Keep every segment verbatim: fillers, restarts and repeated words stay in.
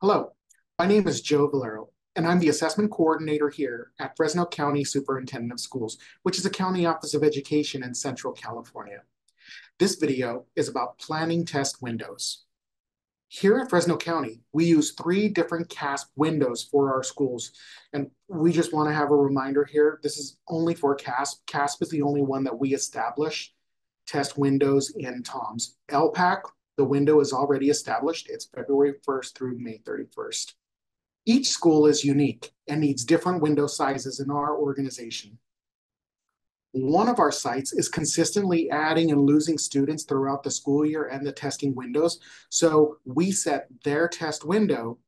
Hello, my name is Joe Valero, and I'm the assessment coordinator here at Fresno County Superintendent of Schools, which is a county office of education in Central California. This video is about planning test windows. Here at Fresno County, we use three different CAASPP windows for our schools. And we just want to have a reminder here, this is only for CAASPP. CAASPP is the only one that we establish test windows in TOMS. L PAC, the window is already established. It's February first through May thirty-first. Each school is unique and needs different window sizes in our organization. One of our sites is consistently adding and losing students throughout the school year and the testing windows. So we set their test window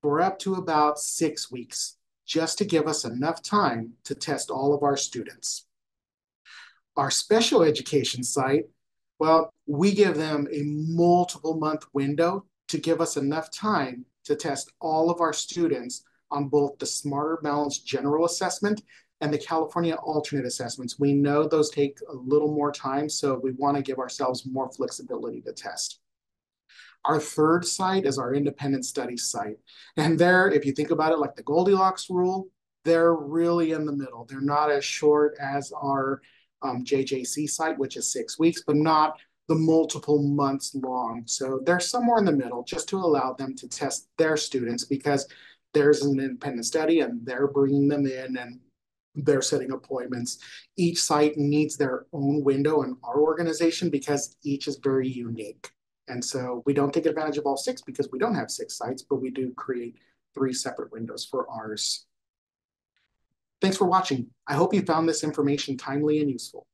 for up to about six weeks, just to give us enough time to test all of our students. Our special education site, well, we give them a multiple month window to give us enough time to test all of our students on both the Smarter Balanced General Assessment and the California Alternate Assessments. We know those take a little more time, so we want to give ourselves more flexibility to test. Our third site is our independent study site. And there, if you think about it like the Goldilocks rule, they're really in the middle. They're not as short as our um, J J C site, which is six weeks, but not the multiple months long. So they're somewhere in the middle just to allow them to test their students, because there's an independent study and they're bringing them in and they're setting appointments. Each site needs their own window in our organization because each is very unique. And so we don't take advantage of all six because we don't have six sites, but we do create three separate windows for ours. Thanks for watching. I hope you found this information timely and useful.